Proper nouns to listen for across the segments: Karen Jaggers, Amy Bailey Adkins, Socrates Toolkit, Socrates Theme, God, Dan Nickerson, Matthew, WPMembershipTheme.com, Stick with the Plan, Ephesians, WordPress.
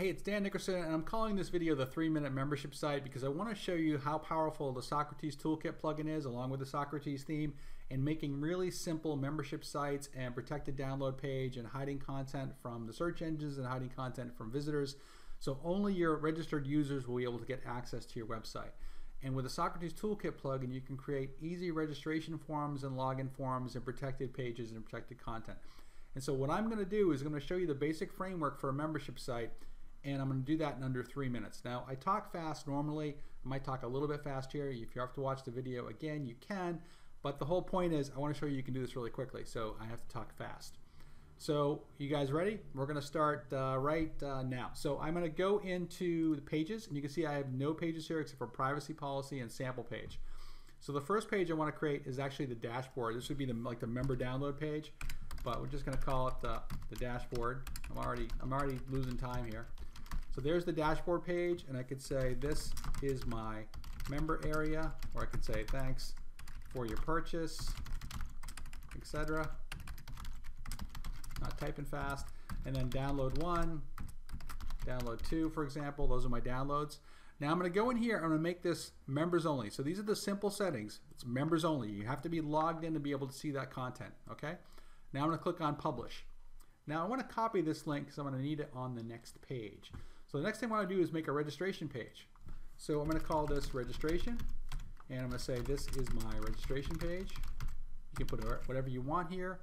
Hey, it's Dan Nickerson, and I'm calling this video the 3-Minute Membership Site because I want to show you how powerful the Socrates Toolkit plugin is, along with the Socrates theme, in making really simple membership sites and protected download page and hiding content from the search engines and hiding content from visitors. So only your registered users will be able to get access to your website. And with the Socrates Toolkit plugin, you can create easy registration forms and login forms and protected pages and protected content. And so what I'm going to do is I'm going to show you the basic framework for a membership site, and I'm going to do that in under 3 minutes. Now, I talk fast normally. I might talk a little bit fast here. If you have to watch the video again, you can. But the whole point is I want to show you can do this really quickly, so I have to talk fast. So you guys ready? We're going to start right now. So I'm going to go into the pages, and you can see I have no pages here except for privacy policy and sample page. So the first page I want to create is actually the dashboard. This would be like the member download page, but we're just going to call it the dashboard. I'm already losing time here. So there's the dashboard page, and I could say this is my member area, or I could say thanks for your purchase, etc. Not typing fast. And then download 1, download 2, for example. Those are my downloads. Now I'm going to go in here, I'm going to make this members only. So these are the simple settings. It's members only. You have to be logged in to be able to see that content. Okay. Now I'm going to click on publish. Now I want to copy this link because I'm going to need it on the next page. So the next thing I want to do is make a registration page. So I'm going to call this registration, and I'm going to say this is my registration page. You can put whatever you want here.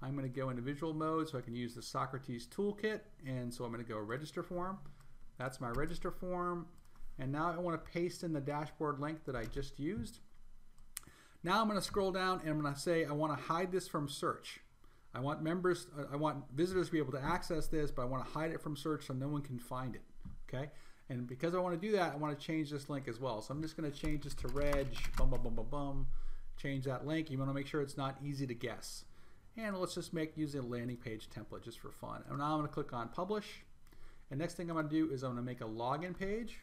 I'm going to go into visual mode so I can use the Socrates Toolkit, and so I'm going to go register form. That's my register form, and now I want to paste in the dashboard link that I just used. Now I'm going to scroll down, and I'm going to say I want to hide this from search. I want visitors to be able to access this, but I want to hide it from search so no one can find it. Okay, and because I want to do that, I want to change this link as well. So I'm just going to change this to reg. Bum bum bum bum bum. Change that link. You want to make sure it's not easy to guess. And let's just use a landing page template just for fun. And now I'm going to click on publish. And next thing I'm going to do is I'm going to make a login page.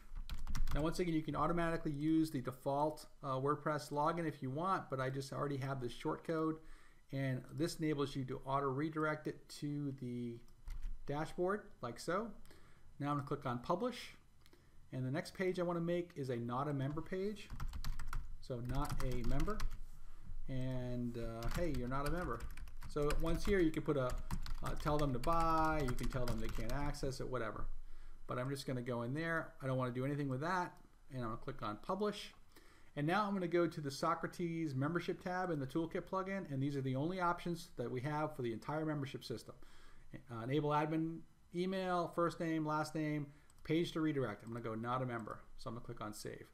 Now once again, you can automatically use the default WordPress login if you want, but I just already have this short code. And this enables you to auto redirect it to the dashboard, like so. Now I'm going to click on publish. And the next page I want to make is a not a member page. So not a member. And hey, you're not a member. So once here, you can put a tell them to buy, you can tell them they can't access it, whatever. But I'm just going to go in there. I don't want to do anything with that. And I'm going to click on publish. And now I'm going to go to the Socrates membership tab in the Toolkit plugin, and these are the only options that we have for the entire membership system. Enable admin email, first name, last name, page to redirect. I'm going to go not a member, so I'm going to click on save.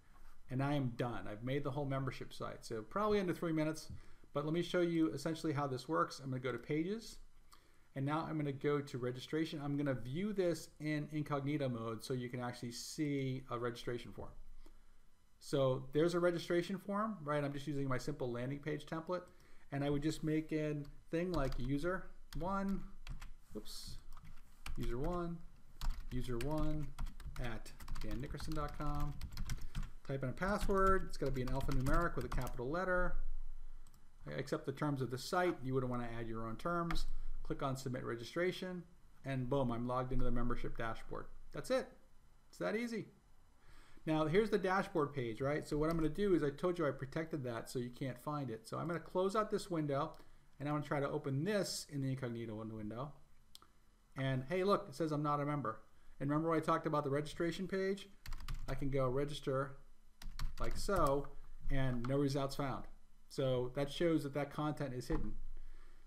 And I am done. I've made the whole membership site, so probably under 3 minutes, but let me show you essentially how this works. I'm going to go to pages, and now I'm going to go to registration. I'm going to view this in incognito mode so you can actually see a registration form. So there's a registration form, right? I'm just using my simple landing page template, and I would just make a thing like user one at dannickerson.com. Type in a password. It's going to be an alphanumeric with a capital letter. Accept the terms of the site. You wouldn't want to add your own terms. Click on submit registration, and boom, I'm logged into the membership dashboard. That's it. It's that easy. Now here's the dashboard page, right? So what I'm going to do is I told you I protected that so you can't find it. So I'm going to close out this window, and I'm going to try to open this in the incognito window. And hey, look, it says I'm not a member. And remember when I talked about the registration page? I can go register like so, and no results found. So that shows that that content is hidden.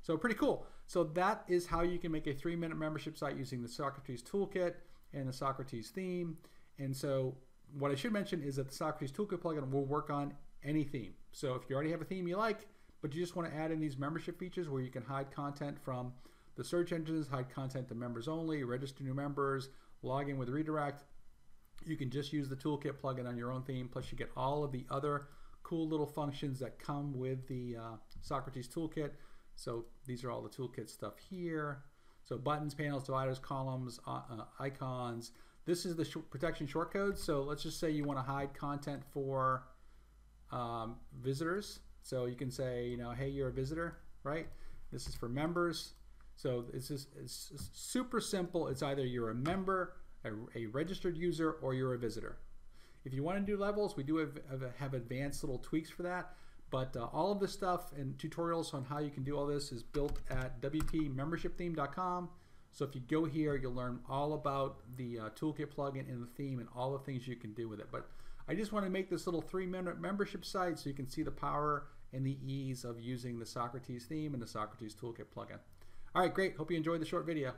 So pretty cool. So that is how you can make a 3-minute membership site using the Socrates Toolkit and the Socrates theme. And so what I should mention is that the Socrates Toolkit plugin will work on any theme. So if you already have a theme you like, but you just want to add in these membership features where you can hide content from the search engines, hide content to members only, register new members, log in with redirect, you can just use the Toolkit plugin on your own theme. Plus you get all of the other cool little functions that come with the Socrates Toolkit. So these are all the Toolkit stuff here. So buttons, panels, dividers, columns, icons. This is the protection shortcode. So let's just say you want to hide content for visitors. So you can say, you know, hey, you're a visitor, right? This is for members. So it's super simple. It's either you're a member, a registered user or you're a visitor. If you want to do levels, we do have advanced little tweaks for that, but all of this stuff and tutorials on how you can do all this is built at WPMembershipTheme.com. So if you go here, you'll learn all about the toolkit plugin and the theme and all the things you can do with it. But I just want to make this little 3-minute membership site so you can see the power and the ease of using the Socrates theme and the Socrates toolkit plugin. All right, great. Hope you enjoyed the short video.